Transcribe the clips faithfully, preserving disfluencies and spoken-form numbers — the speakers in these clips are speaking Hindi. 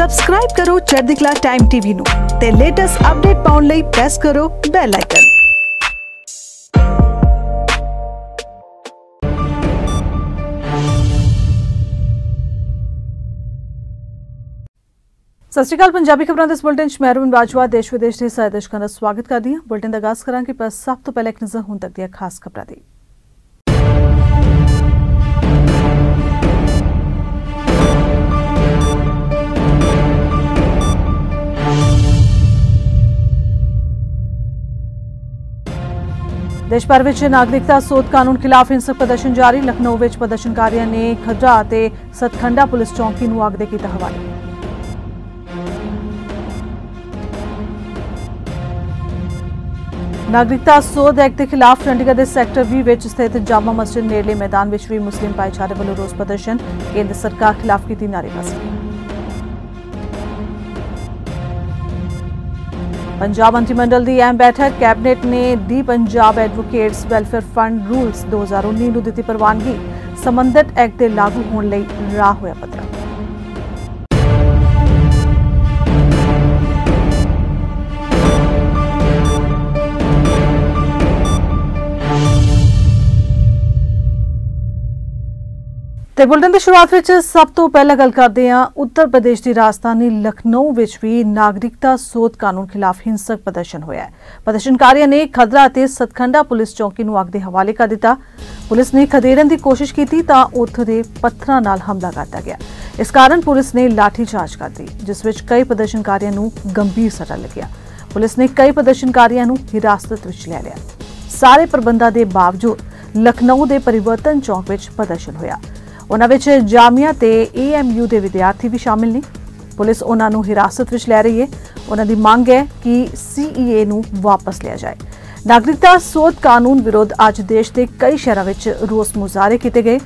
સબસ્ક્રાઇબ કરો ચર્દિકલા ટાઈમ ટીવી નું તે લેટેસ્ટ અપડેટ પાઉન લઈ પ્રેસ કરો બેલ આઇકન। सत श्री अकाल पंजाबी खबरों के इस बुलेटिन में अरविंद बाजवा देश विदेश के सारे दर्शकों का स्वागत कर दिया। बुलेटिन का आगाज करांगे पर सब तो पहले एक नज़र हुण तक दिया खास खबरां दी। देश भर में नागरिकता सोध कानून खिलाफ हिंसक प्रदर्शन जारी। लखनऊ में प्रदर्शनकारियों ने खड्डा ते सतखंडा पुलिस चौकी नूं अग दे कीता हवाले। नागरिकता सोध एक्ट के खिलाफ चंडीगढ़ के सैक्टर बीस विच स्थित जामा मस्जिद नेड़ले मैदान विच भी मुस्लिम भाईचारे वालों रोस प्रदर्शन। केंद्र सरकार खिलाफ की नारेबाजी। पंजाब मंत्रिमंडल की अहम बैठक। कैबिनेट ने दी Punjab advocates welfare fund rules दो हज़ार उन्नीस को दी प्रवानगी। संबंधित एक्ट के लागू होने राह होया पत्र। बुलेटिन की शुरुआत में सब तो पहले गल करते हैं उत्तर प्रदेश की राजधानी लखनऊ में भी नागरिकता सोध कानून खिलाफ हिंसक प्रदर्शन होया। प्रदर्शनकारियों ने खदरा ते सतखंडा पुलिस चौकी नूं अग दे हवाले कर दिता। पुलिस ने खदेड़न की कोशिश की तां उत्थे दे पत्थरां नाल हमला करता गया। इस कारण पुलिस ने लाठीचार्ज कर दी जिस विच कई प्रदर्शनकारियों नूं गंभीर सट्टा लगिया। पुलिस ने कई प्रदर्शनकारियों नूं हिरासत विच लै लिया। सारे प्रबंधां दे बावजूद लखनऊ के परिवर्तन चौक विच प्रदर्शन होया। उन्हां विच जामिया ते ए एम यू के विद्यार्थी भी शामिल ने। पुलिस उन्हां नूं हिरासत विच लै रही है। उन्हां दी मंग है कि सी ई ए नूं वापस लिया जाए। नागरिकता सोध कानून विरोध अज देश के कई शहरों में रोस मुजाहरे किए गए।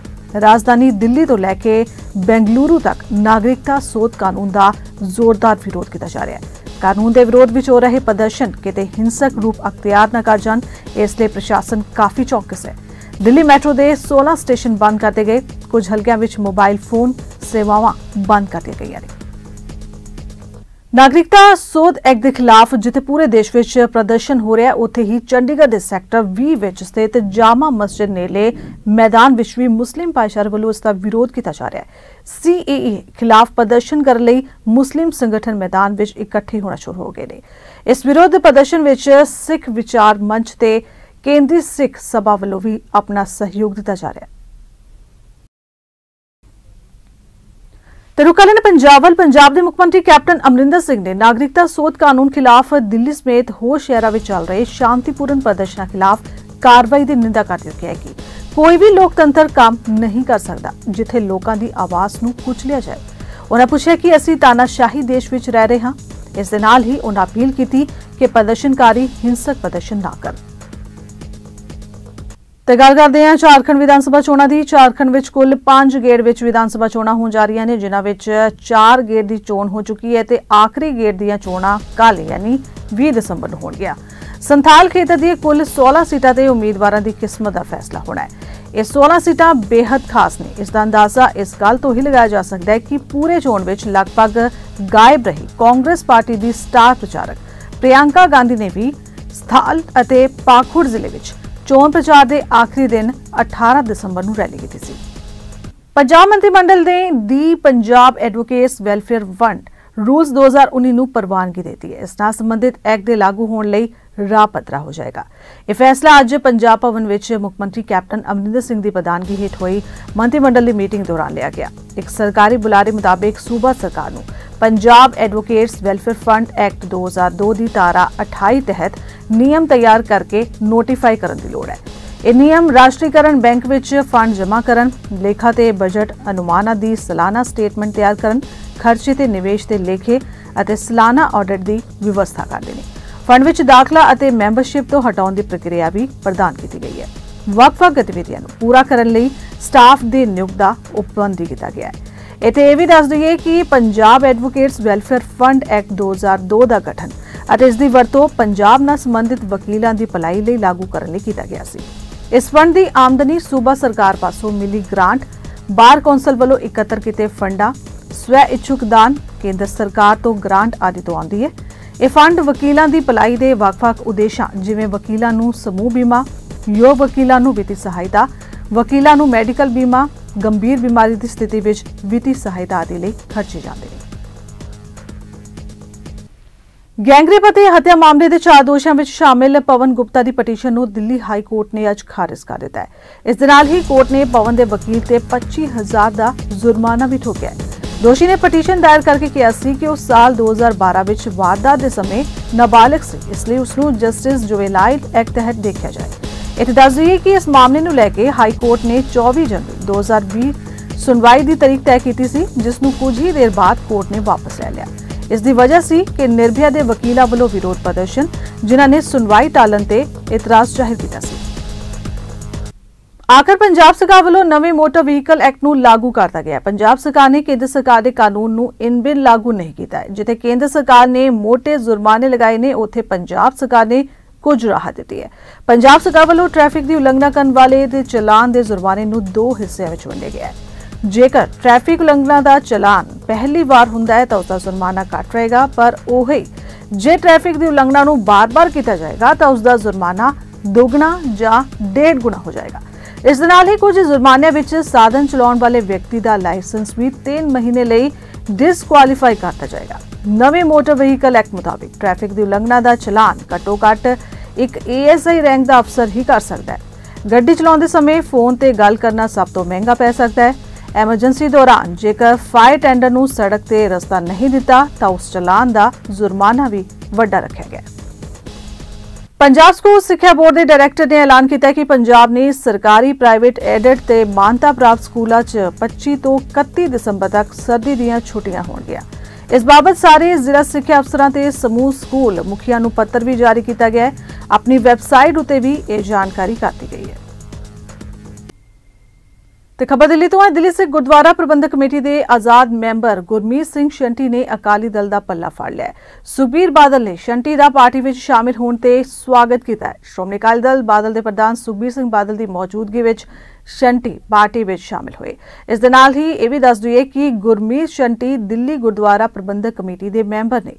राजधानी दिल्ली तो लैके बेंगलुरु तक नागरिकता सोध कानून का जोरदार विरोध किया जा रहा है। कानून के विरोध में हो रहे प्रदर्शन किते हिंसक रूप अख्तियार न कर जान इसलिए प्रशासन काफ़ी चौकस है। दिल्ली मैट्रो के सोलह स्टेशन बंद करते गए। कुछ हलकों में मोबाइल फोन सेवाएं बंद कर दी गई। नागरिकता सोध एक्ट के खिलाफ जिथे पूरे देश में प्रदर्शन हो रहा है उत्थे ही चंडीगढ़ के सैक्टर बीस विच स्थित जामा मस्जिद नेड़े मैदान विच भी मुस्लिम भाईचारे वालों इसका विरोध किया जा रहा है। सी ए ए खिलाफ प्रदर्शन करने लई मुस्लिम संगठन मैदान विच इकट्ठे होना शुरू हो गए ने। इस विरोध प्रदर्शन विच सिख विचार मंच ते केंद्रीय सिख सभा वालों भी अपना सहयोग दिता जा रहा है। तेरुकाले ने पंजाब वाल पंजाब के मुख्यमंत्री कैप्टन अमरिंदर सिंह ने नागरिकता सोध कानून खिलाफ दिल्ली समेत होर शहरों में चल रहे शांतिपूर्ण प्रदर्शन खिलाफ कार्रवाई की निंदा करते हुए कहा कि कोई भी लोकतंत्र काम नहीं कर सकता जिथे लोगों की आवाज को कुचलिया जाए। उन्होंने पूछा कि असी तानाशाही देश में रह रहे हाँ। इस दे नाल ही उन्होंने अपील की कि प्रदर्शनकारी हिंसक प्रदर्शन न कर। तो गल करते हैं झारखंड विधानसभा चोणों की। झारखंड में कुल पांच गेड़ में विधानसभा चोणां हो जा रही ने जिन्हों चार गेड़ की चोण हो चुकी है तो आखिरी गेड़ दीयां चोणां कल यानी बीस दसंबर को होणगीयां। संथाल खेतर दी कुल सोलह सीटां ते उम्मीदवारों की किस्मत का फैसला होना है। ये सोलह सीटां बेहद खास ने। इसका अंदाजा इस गल तो ही लगाया जा सकता है कि पूरे चोण में लगभग गायब रही कांग्रेस पार्टी की स्टार प्रचारक प्रियंका गांधी ने भी संथाल अते पाखुड़ जिले में चोन प्रचार के आखिरी दिन अठारह दिसंबर को रैली की थी। पंजाब मंत्रिमंडल ने दी Punjab advocates welfare fund rules दो हज़ार उन्नीस को प्रवानगी देती है। इस नाल संबंधित एक्ट के लागू होने राह पत्रा हो जाएगा। यह फैसला अज पंजाब भवन में मुख्यमंत्री कैप्टन अमरिंदर सिंह की प्रधानगी हेठ हुई मंत्रिमंडल की मीटिंग दौरान लिया गया। एक सरकारी बुलारे मुताबिक सूबा सरकार नूं Punjab advocates welfare fund act दो हज़ार दो की धारा अठाई तहत नियम तैयार करके नोटिफाई करने की लोड़ है। ये नियम राष्ट्रीयकरण बैंक में फंड जमा करन, लेखा ते बजट अनुमाना की सालाना स्टेटमेंट तैयार करन, खर्चे ते निवेश के लेखे अते सालाना ऑडिट की व्यवस्था करते हैं। फंड में दाखला अते मैंबरशिप तो हटाने की प्रक्रिया भी प्रदान की गई है। वख-वख गतिविधियों पूरा करने लई स्टाफ की नियुक्ति का उपबंध भी किया गया है। इतने यह भी दस दईए कि Punjab advocates welfare fund act दो हज़ार दो का गठन अते इसकी वरतों पंजाब नाल संबंधित वकीलों की भलाई लई लागू करने लई कीता गया सी। इस फंड की आमदनी सूबा सरकार पासों मिली ग्रांट, बार कौंसल वालों इकट्ठे किए फंडा, स्वै इच्छुक दान केंद्र सरकार तो ग्रांट आदि तो आती है। यह फंड वकीलों की भलाई के ਵੱਖ-ਵੱਖ उद्देशों जिवें वकीलों नूं समूह बीमा, योग वकीलों नूं वित्तीय सहायता, वकीलों नूं मैडिकल बीमा, गंभीर बीमारी की स्थिति विच वित्तीय सहायता आदि लई खर्चे जाते हैं। गैंगरेप ते हत्या मामले के चार दोषों में शामिल पवन गुप्ता की पटीशन को दिल्ली हाई कोर्ट ने अज खारिज कर दिता है। इस दे नाल ही कोर्ट ने पवन के वकील से पच्ची हज़ार का जुर्माना भी ठोकिया। दोषी ने पटीशन दायर करके कहा कि उस साल दो हज़ार बारह विच वारदात के समय नाबालिग से, इसलिए उसनूं जस्टिस जुवेनाइल एक्ट तहत देखा जाए। इत्थे दस दईए कि इस मामले नूं लैके हाई कोर्ट ने चौबी जनवरी दो हज़ार बीस सुनवाई की तारीख तय की, जिसनूं कुछ ही देर बाद कोर्ट ने वापस लै लिया। इसकी वजह सी कि निर्भया के वकीलों वालों विरोध प्रदर्शन, जिन्होंने सुनवाई टालन से इतराज जाहिर किया। आखिर पंजाब सरकार वालों नवे मोटर व्हीकल एक्ट नूं लागू करता गया। पंजाब सरकार ने केंद्र सरकार के कानून नूं इन बिन लागू नहीं किया। जिथे केंद्र सरकार ने मोटे जुर्माने लगाए ने, उत्थे पंजाब सरकार ने कुछ राहत दी है। पंजाब सरकार वालों ट्रैफिक की उलंघना करने वाले के चलान के जुर्माने नूं दो हिस्सों में वंडिया गया है। जेकर ट्रैफिक उलंघना का चलान पहली बार हुंदा है तो उसका जुर्माना घट रहेगा, पर ओही जे ट्रैफिक की उलंघना नूं बार बार किया जाएगा तो उसका जुर्माना दोगुना या डेढ़ गुना हो जाएगा। इस दे नाल ही कुछ जुर्मानियां विच साधन चलाने वाले व्यक्ति का लाइसेंस भी तीन महीने लई डिसकुआलीफाई करता जाएगा। नवे मोटर व्हीकल एक्ट मुताबिक ट्रैफिक की उलंघना का चलान घट्टो घट एक ए एस आई रैंक का अफसर ही कर सकता है। गड्डी चलाते समय फोन पर गल करना सब तो महंगा पै सकता है। एमरजेंसी दौरान जेकर फायर टेंडर नूं सड़क ते रस्ता नहीं दिता तो उस चलान का जुर्माना भी वड्डा रखा गया। पंजाब स्कूल सिक्ख्या बोर्ड के डायरैक्टर ने ऐलान किया कि पंजाब ने सरकारी प्राइवेट एडेड ते मानता प्राप्त स्कूलों च पच्ची तो इकत्ती दिसंबर तक सर्दी दीयां छुट्टियां होणगियां। इस बाबत सारे जिला सिक्ख्या अफसरां ते समूह स्कूल मुखिया नूं पत्र भी जारी किया गया है। अपनी वैबसाइट उत्ते भी यह जानकारी करती गई है। तो खबर दिल्ली तो है। दिल्ली से गुरुद्वारा प्रबंधक कमेटी के आजाद मैंबर गुरमीत सिंह शंटी ने अकाली दल का पल्ला फाड़ लिया। सुखबीर बादल ने शंटी का पार्टी में शामिल होने ते स्वागत किया। श्रोमणी अकाली दल बादल के प्रधान सुखबीर सिंह बादल की मौजूदगी में शंटी पार्टी में शामिल हुए। इस दे नाल ही यह भी दस दईए कि गुरमीत शंटी दिल्ली गुरुद्वारा प्रबंधक कमेटी के मैंबर ने।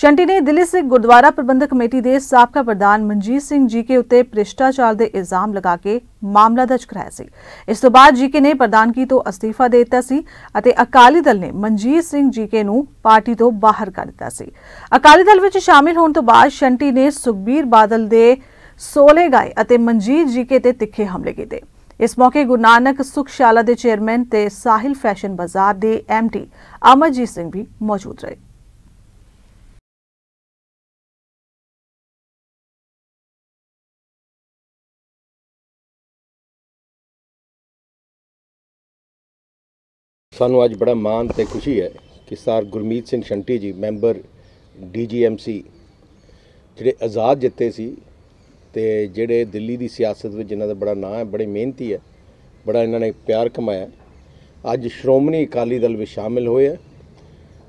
शंटी ने दिल्ली से गुरुद्वारा प्रबंधक कमेटी के साबका प्रधान मनजीत सिंह जी के उत्ते भ्रिष्टाचार के इल्जाम लगा के मामला दर्ज कराया सी। इस तो बाद जी के ने प्रधानगी तो अस्तीफा दे दिता सी अते अकाली दल ने मनजीत सिंह जी के नूं पार्टी तो बाहर कर दिता सी। अकाली दल विच शामिल होने तो बाद शंटी ने सुखबीर बादल दे सोले गाए अते मनजीत जी के ते तिखे हमले कीते। इस मौके गुरु नानक सुखशाला के चेयरमैन ते साहिल फैशन बाजार के एम डी अमरजीत सिंह भी मौजूद रहे। सानू अज बड़ा मान ते खुशी है कि sir Gurmeet Singh Shunty ji member D G M C जिहड़े आज़ाद जित्ते सी ते जिहड़े दिल्ली दी सियासत में जिन्हां दा बड़ा नाम है, बड़े मेहनती है, बड़ा इन्होंने प्यार कमाया, अज श्रोमणी अकाली दल में शामिल होए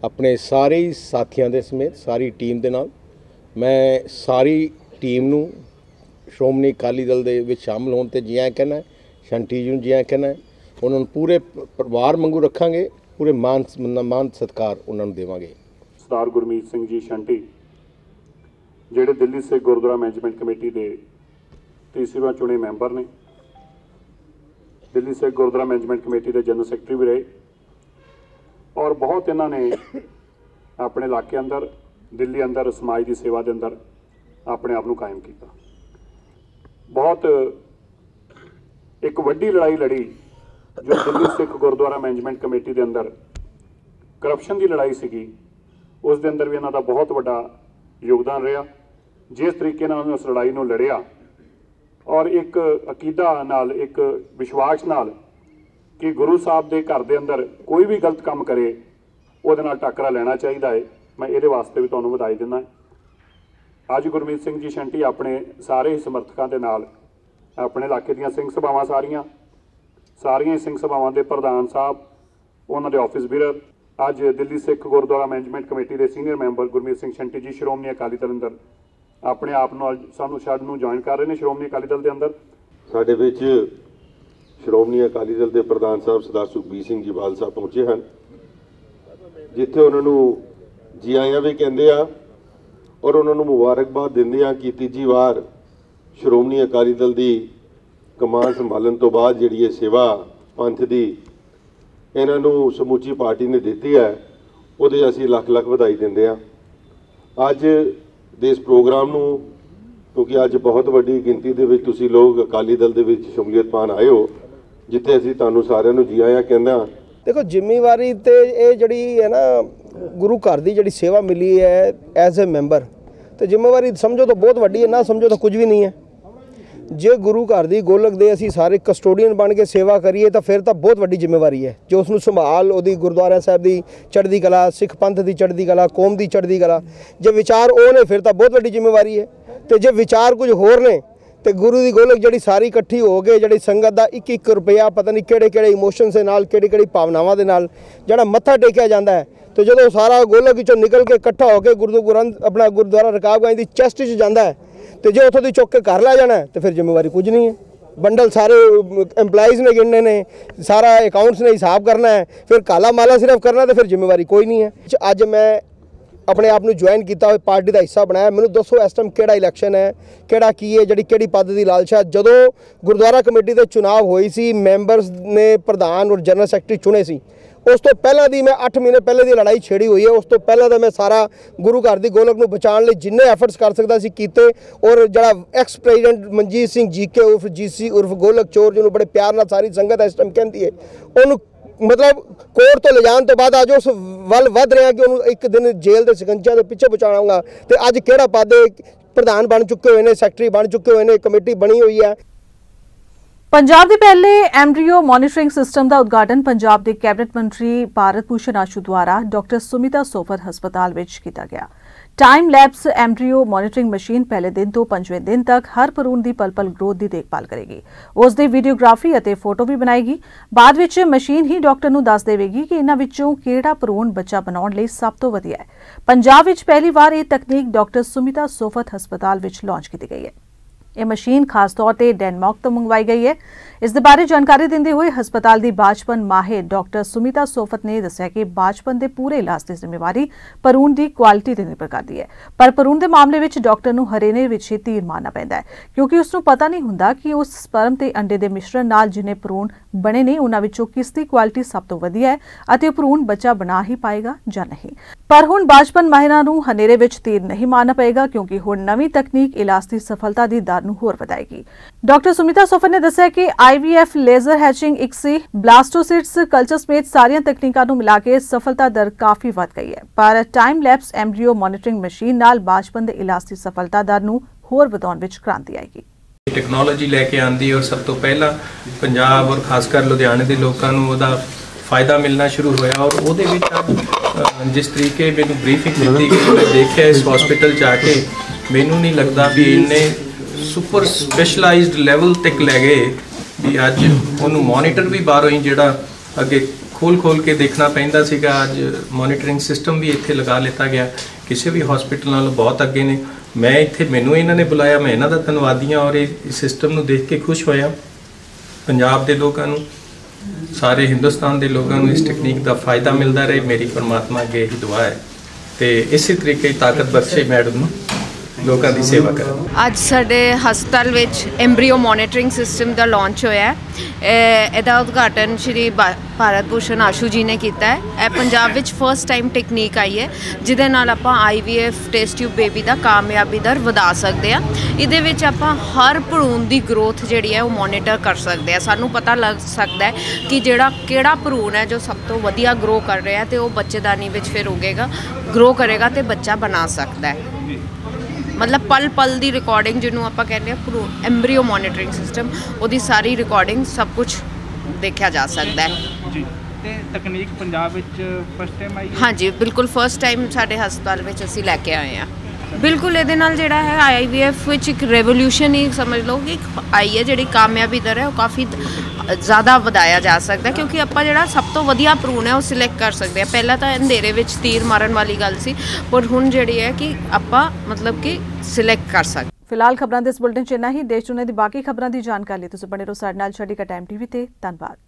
अपने सारे साथियों के समेत सारी टीम के नाल। मैं सारी टीम नूं श्रोमणी अकाली दल दे विच शामिल होण ते जी आं कहना है, शंटी जी नूं जी आं कहना है। उन्होंने पूरे परिवार वांगू रखांगे, पूरे मान सम्मान सत्कार उन्होंने देवांगे। सरदार गुरमीत सिंह जी शंटी जिहड़े दिल्ली से गुरुद्वारा मैनेजमेंट कमेटी के तीसरी बार चुने मैंबर ने, दिल्ली से गुरुद्वारा मैनेजमेंट कमेटी के जनरल सैकटरी भी रहे और बहुत इन्होंने अपने इलाके अंदर, दिल्ली अंदर, समाज की सेवा के अंदर अपने आप को कायम किया। बहुत एक वड्डी लड़ाई लड़ी जो दिल्ली सिख गुरुद्वारा मैनेजमेंट कमेटी के अंदर करप्शन की लड़ाई सी, उस दे अंदर भी इन्हों का बहुत वड्डा योगदान रहा। जिस तरीके नाल उस लड़ाई नूं लड़िया और एक अकीदा नाल, एक विश्वास नाल कि गुरु साहब के घर के अंदर कोई भी गलत काम करे उहदे नाल टकरा लेना चाहिए है। मैं ये वास्ते भी तुहानूं वधाई दिंदा। अज गुरमीत सिंह जी शंटी अपने सारे ही समर्थकों के नाल अपने इलाके दीयां सिंह सभावां सारियां सारिया सिंह सभावान के प्रधान साहब, उन्होंने ऑफिस बीरर, अज दिल्ली सिख गुरुद्वारा मैनेजमेंट कमेटी के सीनियर मैंबर गुरमीत सिंह शंटी जी श्रोमणी अकाली दल अंदर अपने आप सानू छड्डनू ज्वाइन कर रहे हैं। श्रोमणी अकाली दल के अंदर साडे विच श्रोमणी अकाली दल के प्रधान साहब सरदार सुखबीर सिंह जी बादल साहब पहुँचे हैं। ਜਿੱਥੇ ਉਹਨਾਂ ਨੂੰ ਜੀ ਆਇਆਂ ਵੀ ਕਹਿੰਦੇ ਆ ਔਰ ਉਹਨਾਂ ਨੂੰ ਮੁਬਾਰਕਬਾਦ ਦਿੰਦੇ ਆ ਕਿ ਤੀਜੀ ਵਾਰ ਸ਼੍ਰੋਮਣੀ ਅਕਾਲੀ ਦਲ ਦੀ ਕਮਾਨ ਸੰਭਾਲਣ ਤੋਂ ਬਾਅਦ ਜਿਹੜੀ ਇਹ ਸੇਵਾ ਪੰਥ ਦੀ ਇਹਨਾਂ ਨੂੰ ਸਮੁੱਚੀ ਪਾਰਟੀ ਨੇ ਦਿੱਤੀ ਹੈ ਉਹਦੇ ਅਸੀਂ ਲੱਖ ਲੱਖ ਵਧਾਈ ਦਿੰਦੇ ਆ। ਅੱਜ ਦੇ ਇਸ ਪ੍ਰੋਗਰਾਮ ਨੂੰ ਕਿਉਂਕਿ ਅੱਜ ਬਹੁਤ ਵੱਡੀ ਗਿਣਤੀ ਦੇ ਵਿੱਚ ਤੁਸੀਂ ਲੋਕ ਅਕਾਲੀ ਦਲ ਦੇ ਵਿੱਚ ਸ਼ਮੂਲੀਅਤ ਪਾਣ ਆਏ ਹੋ ਜਿੱਥੇ ਅਸੀਂ ਤੁਹਾਨੂੰ ਸਾਰਿਆਂ ਨੂੰ ਜੀ ਆਇਆਂ ਕਹਿੰਦਾ। देखो जिम्मेवारी तो ये जड़ी है ना गुरु घर की जी सेवा मिली है एज ए मैंबर तो जिम्मेवारी समझो तो बहुत वड्डी है ना समझो तो कुछ भी नहीं है। जो गुरु घर की गोलक दे असी सारे कस्टोडियन बन के सेवा करिए तो फिर तो बहुत वड्डी जिम्मेवारी है जो उसनू संभाल उहदी गुरुद्वारा साहब की चढ़ती कला सिख पंथ की चढ़ती कला कौम की चढ़ती कला जो विचार ओ ने फिर तो बहुत वड्डी जिम्मेवारी है। तो जो विचार कुछ होर ने तो गुरु की गोलक जी सारी इकट्ठी हो गए जी संगत का एक एक रुपया पता नहीं किड़े किड़े इमोशन से नाल किड़े किड़े भावनावां दे नाल जिहड़ा मत्था टेकिया जाता है तो जो सारा गोलक चो निकल के इकट्ठा होकर गुरु ग्रंथ अपना गुरुद्वारा रकाबगंज की चेस्ट जाता है तो जो उतों की चुक के घर ला जाना है तो फिर जिम्मेवारी कुछ नहीं है। बंडल सारे एम्पलाइज ने गिनने ने सारा अकाउंट्स ने हिसाब करना है फिर काला माला सिर्फ करना तो फिर जिम्मेवारी कोई नहीं है। अज मैं अपने आप में ज्वाइन किया हुआ पार्टी का हिस्सा बनाया मैंने दसो इस टाइम केड़ा इलैक्शन है केड़ा की है जी कि पद की लालसा जो गुरुद्वारा कमेटी के चुनाव हुई सी मैंबरस ने प्रधान और जनरल सैकटरी चुने सी उस तो पहला दी मैं अठ महीने पहले दी लड़ाई छेड़ी हुई है। उस तो पहला दा मैं सारा गुरु घर की गोलक नूं बचाने लई जिन्ने एफर्ट्स कर सकदा सी कीते और जिहड़ा एक्स प्रेजिडेंट मनजीत सिंह जी के उर्फ जी सी उर्फ गोलक चोर जिन्होंने बड़े प्यार नाल सारी संगत इस टाइम कहती है उन्होंने मतलब कोर्ट तो ले जाने तो बाद अज उस वल वध रहे हैं कि उन्होंने एक दिन जेल के शिकंजे के पिछे पहुँचाऊँगा। तो अज किहड़ा पादे प्रधान बन चुके हुए हैं सैकटरी बन चुके हुए हैं कमेटी बनी हुई है। पंजाब दे पहले एम्ब्रियो मॉनिटरिंग सिस्टम का उद्घाटन पंजाब के कैबिनेट मंत्री भारत भूषण आशू द्वारा डॉक्टर सुमिता सोफत हस्पताल में किया गया। Time lapse embryo monitoring machine पहले दिन तो पंजवें दिन तक हर भ्रूण की पलपल ग्रोथ की देखभाल करेगी उसकी वीडियोग्राफी और फोटो भी बनाएगी बाद विच मशीन ही डॉक्टर नूं दस देवेगी कि इन्हां विचों किहड़ा भ्रूण बच्चा बनाउण लई सब तो वधिया है। पंजाब विच पहली बार यह तकनीक डॉक्टर सुमिता सोफत हस्पताल विच लॉन्च की गई है। यह मशीन खास तौर पर डेनमार्क तो मंगवाई गई है। इस बारे जानकारी देंदे हुए हस्पताल की बाजपन माहिर डॉक्टर सुमिता सोफत ने दस्सिया कि बाजपन के पूरे इलाज की जिम्मेवारी भरूण की क्वालिटी से निर्भर करती है पर भरूण के मामले में डॉक्टर को हरेने में ही तीर मारना पैंदा है क्योंकि उसनूं पता नहीं हुंदा कि उस स्पर्म ते अंडे के मिश्रण नाल जिन्हें भरूण बने ने उन्हां विचों किस दी क्वालिटी सब तो वधिया है अते भरूण बच्चा बना ही पाएगा जां नहीं। पर हुण बाजपन माहिरां नूं हनेरे विच तीर नहीं मारना पएगा क्योंकि हुण नवीं तकनीक इलाज की सफलता की दर नूं होर वधाएगी। डॉक्टर सुमिता सोफत ने दस्सिया कि IVF laser hatching ICSI blastocysts culture समेत सारियां तकनीकां नूं मिला के सफलता दर काफ़ी वध गई है पर time lapse embryo monitoring machine नाल बाजपन दे इलाज की सफलता दर नूं होर वधाउण विच क्रांति आएगी। ਟੈਕਨੋਲੋਜੀ ਲੈ ਕੇ ਆਂਦੀ ਔਰ ਸਭ ਤੋਂ ਪਹਿਲਾਂ ਪੰਜਾਬ ਔਰ ਖਾਸ ਕਰ ਲੁਧਿਆਣੇ ਦੇ ਲੋਕਾਂ ਨੂੰ ਉਹਦਾ ਫਾਇਦਾ ਮਿਲਣਾ ਸ਼ੁਰੂ ਹੋਇਆ ਔਰ ਉਹਦੇ ਵਿੱਚ ਜਿਸ ਤਰੀਕੇ ਮੈਨੂੰ ਬਰੀਫਿੰਗ ਦਿੱਤੀ ਗਈ ਮੈਂ ਦੇਖਿਆ ਇਸ ਹਸਪੀਟਲ ਜਾ ਕੇ ਮੈਨੂੰ ਨਹੀਂ ਲੱਗਦਾ ਵੀ ਇਹਨੇ ਸੁਪਰ ਸਪੈਸ਼ਲਾਈਜ਼ਡ ਲੈਵਲ ਤੱਕ ਲੈ ਗਏ ਵੀ ਅੱਜ ਉਹਨੂੰ ਮੋਨੀਟਰ ਵੀ ਬਾਹਰੋਂ ਹੀ ਜਿਹੜਾ ਅੱਗੇ ਖੋਲ ਖੋਲ ਕੇ ਦੇਖਣਾ ਪੈਂਦਾ ਸੀਗਾ ਅੱਜ ਮੋਨੀਟਰਿੰਗ ਸਿਸਟਮ ਵੀ ਇੱਥੇ ਲਗਾ ਲਿੱਤਾ ਗਿਆ। ਕਿਸੇ ਵੀ ਹਸਪੀਟਲ ਨਾਲੋਂ ਬਹੁਤ ਅੱਗੇ ਨੇ। मैं इत्थे मैनू इन्हां ने बुलाया मैं इन्हां दा धन्नवादी हाँ और इस सिस्टम नूं देख के खुश होया। पंजाब दे लोकां नूं सारे हिंदुस्तान दे लोकां नूं इस तकनीक दा फायदा मिलदा रहे मेरी परमात्मा अगे ही दुआ है ते इसी तरीके ताकत बख्शे मैडम नूं लोकां दी सेवा करन। अज साडे हस्पताल विच एम्ब्रियो मॉनिटरिंग सिस्टम दा लॉन्च होया है। इहदा उद्घाटन श्री भारत भूषण आशू जी ने कीता है। पंजाब विच फर्स्ट टाइम टेक्नीक आई है जिहदे नाल आपां आईवीएफ टेस्ट ट्यूब बेबी दा कामयाबी दर वधा सकदे आ। इहदे विच आपां हर भ्रूण दी ग्रोथ जिहड़ी है ओह मॉनिटर कर सकदे आ। सानूं पता लग सकदा है कि जिहड़ा किहड़ा भ्रूण है जो सब तो वधिया ग्रो कर रहा है ते ओह बच्चेदानी विच फिर उगेगा ग्रो करेगा ते बच्चा बना सकदा है। मतलब पल पल दी रिकॉर्डिंग जिन्हों आपां कहने भ्रूण एम्ब्रियो मॉनिटरिंग सिस्टम उहदी सारी रिकॉर्डिंग सब कुछ देखा जा सकता है जी। ते तकनीक पंजाब विच फर्स्ट टाइम आई है। हाँ जी बिल्कुल फर्स्ट टाइम साडे हस्पताल विच असीं लैके आए हैं। बिल्कुल इहदे नाल जिहड़ा है आईवीएफ विच एक रेवोल्यूशन ही समझ लो कि आई है जिहड़ी कामयाबी दर है काफ़ी ज़्यादा वधाया जा सकता है क्योंकि आपां जिहड़ा सब तो वधिया भ्रूण है वो सिलेक्ट कर सकते हैं। पहला तो अंधेरे विच तीर मारन वाली गल सी पर हुण जिहड़ी है कि आपां मतलब कि सिलेक्ट कर सकते। फिलहाल खबरां दे इस बुलेटिन च इन्ना ही। देश दुनिया दी बाकी खबरां दी जानकारी तुसीं बने रहो साडे नाल चढ़ीका टाइम टीवी ते। धन्नवाद।